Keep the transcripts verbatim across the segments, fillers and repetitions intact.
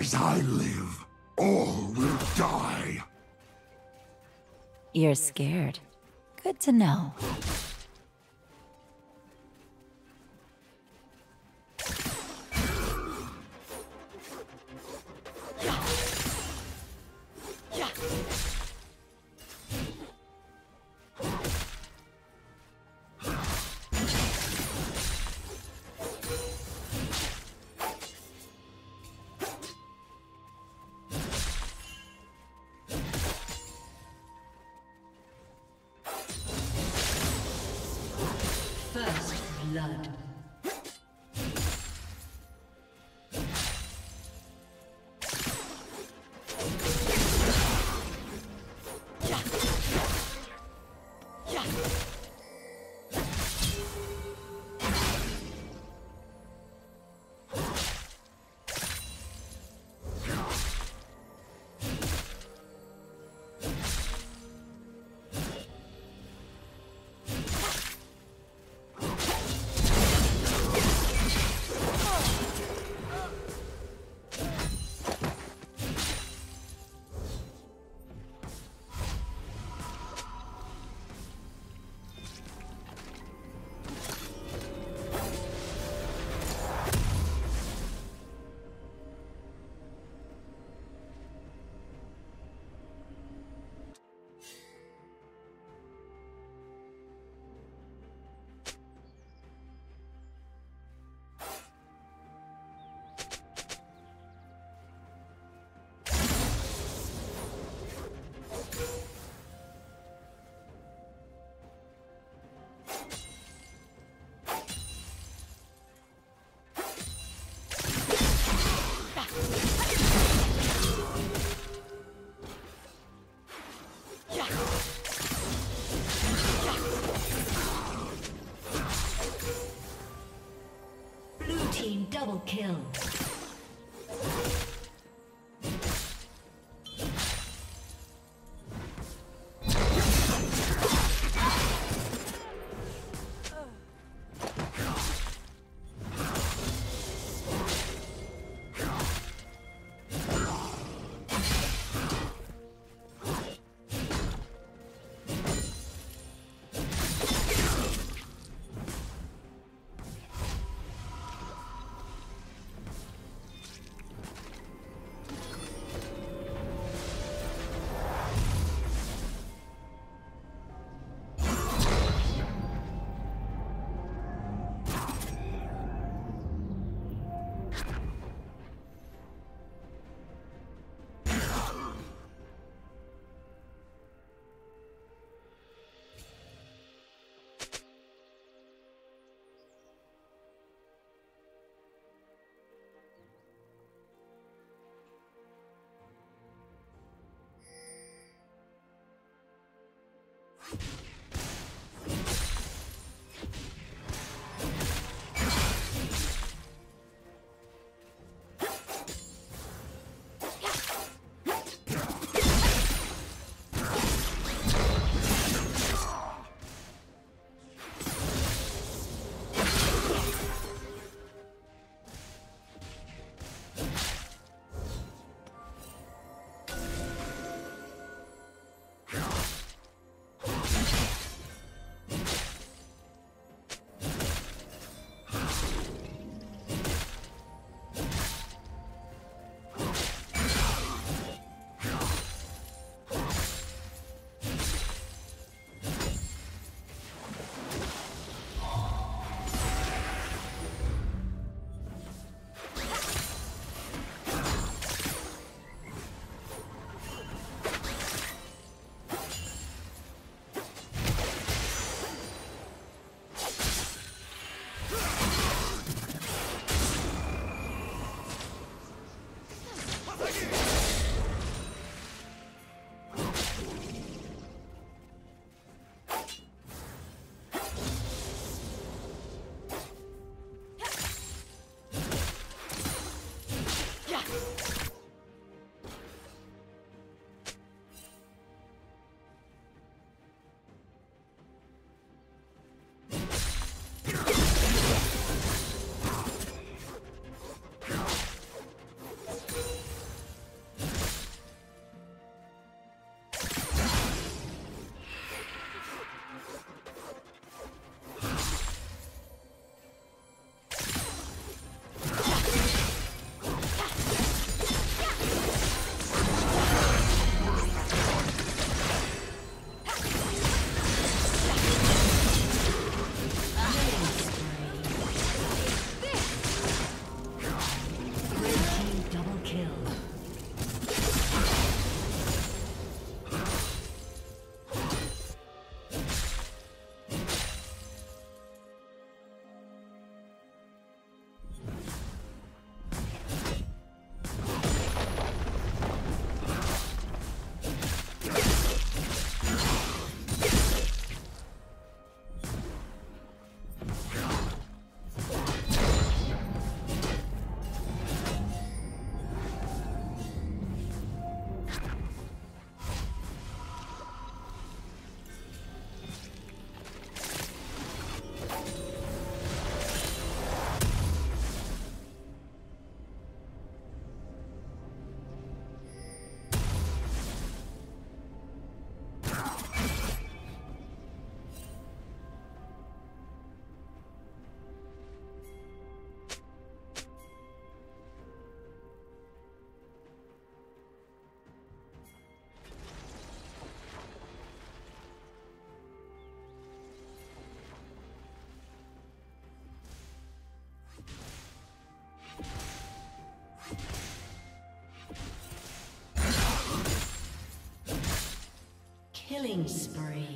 As I live, all will die. You're scared. Good to know. Killing spree.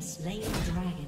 Slay the dragon.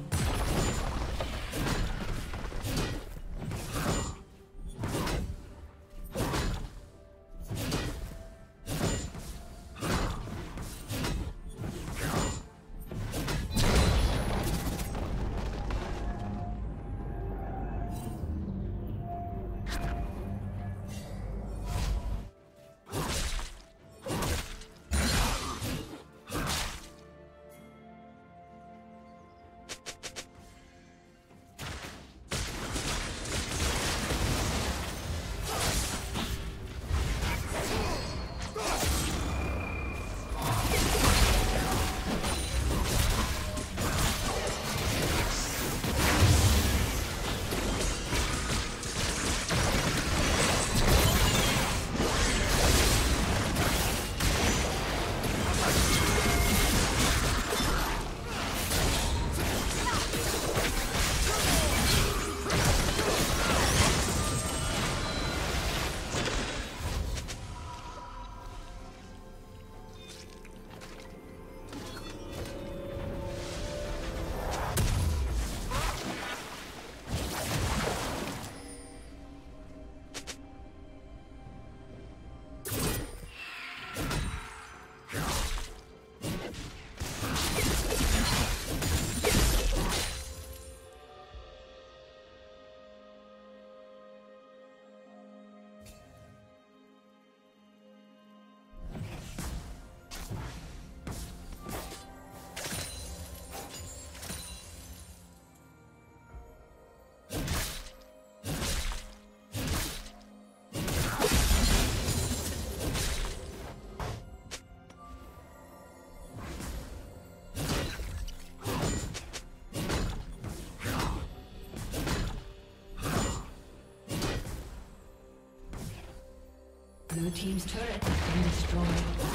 Blue team's turret has been destroyed.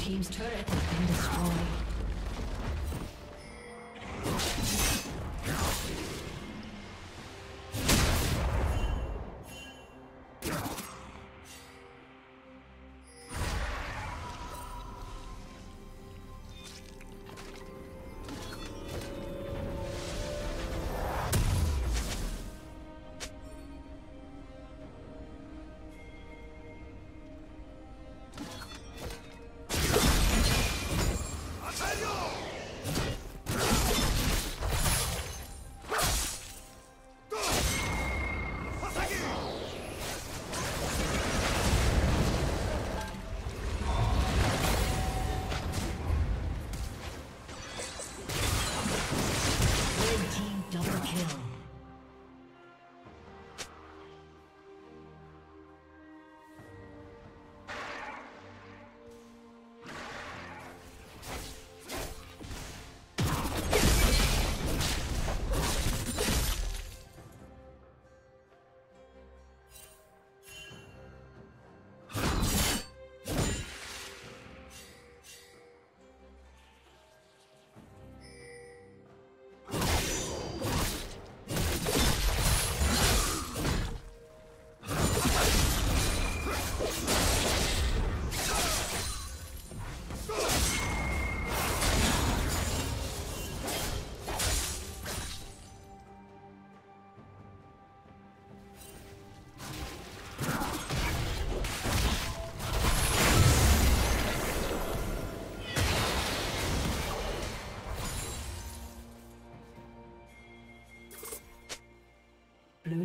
Team's turret has been destroyed. Blue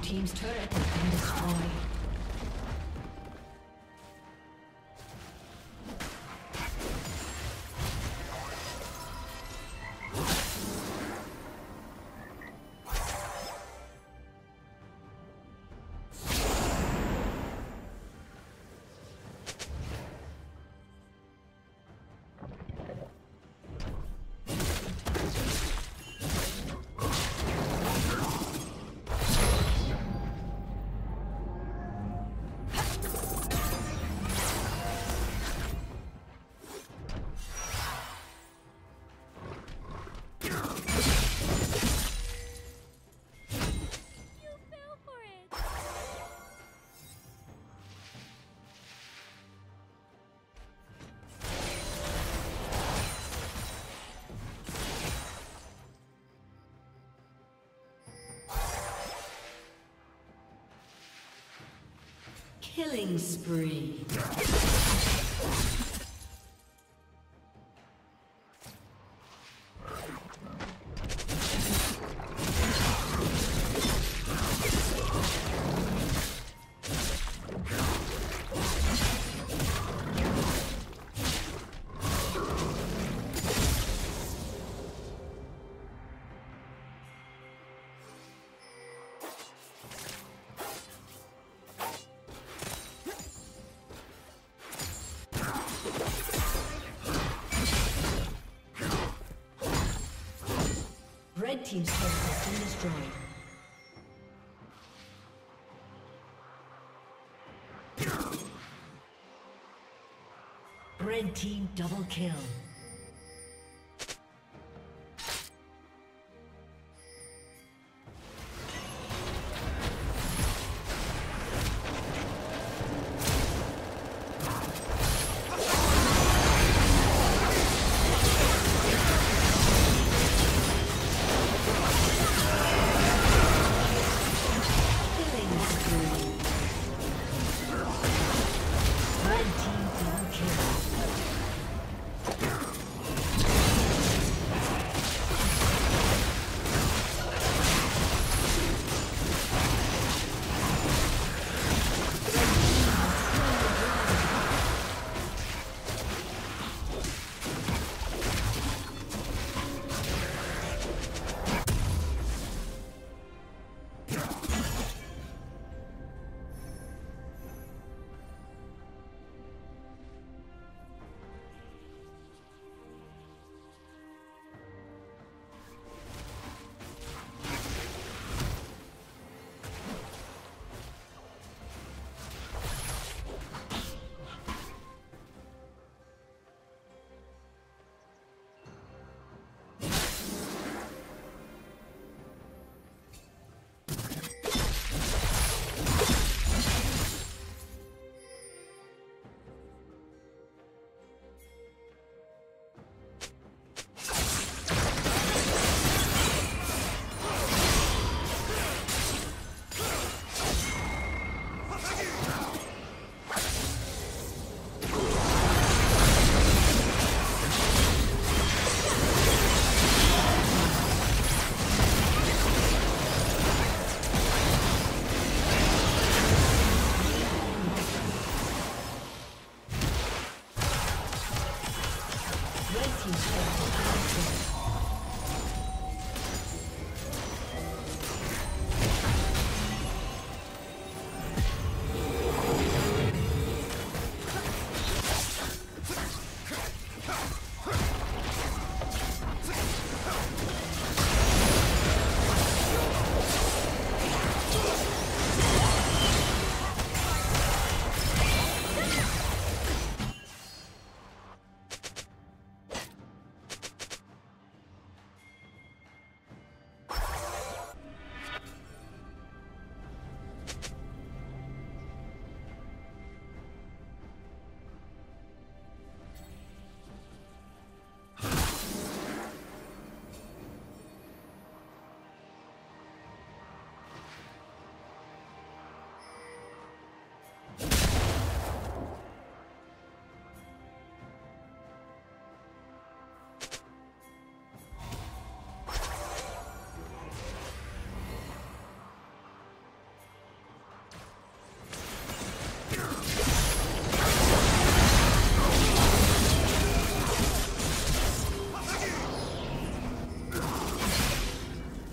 Team's turret has been destroyed. Killing spree. team's turret has been destroyed. Red team double kill. Blue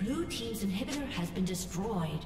Blue team's inhibitor has been destroyed.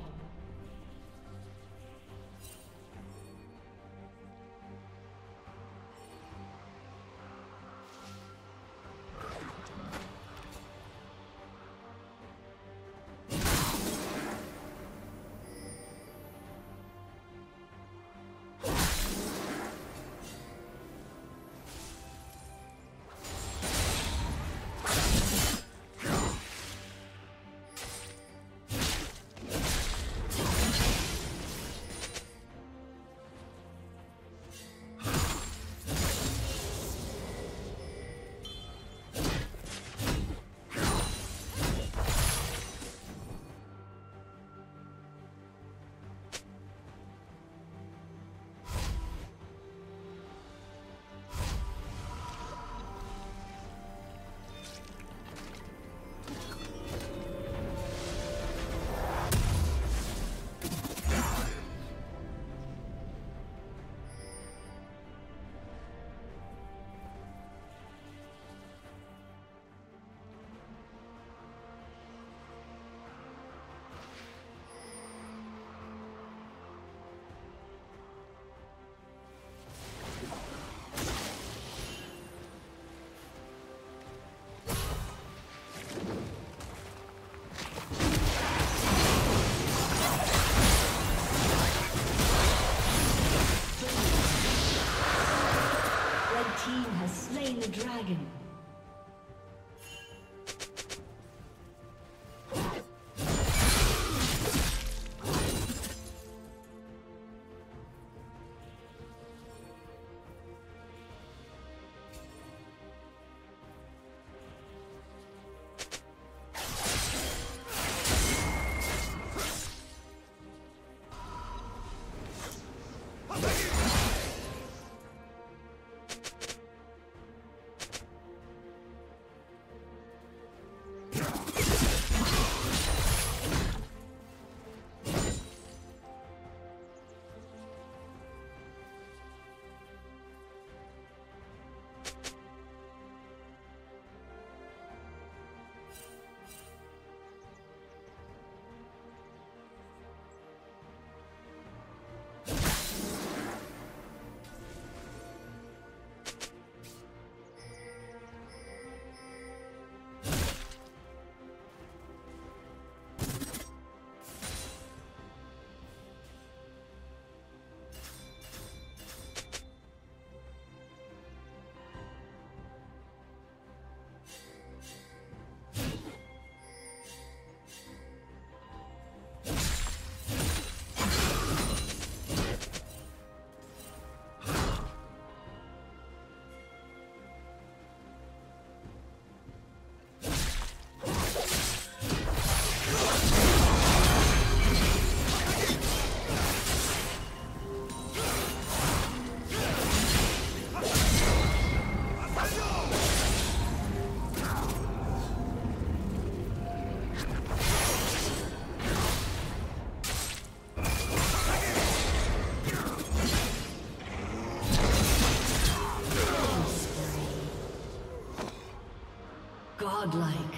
Godlike.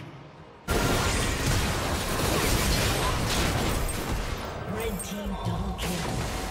Red team double kill.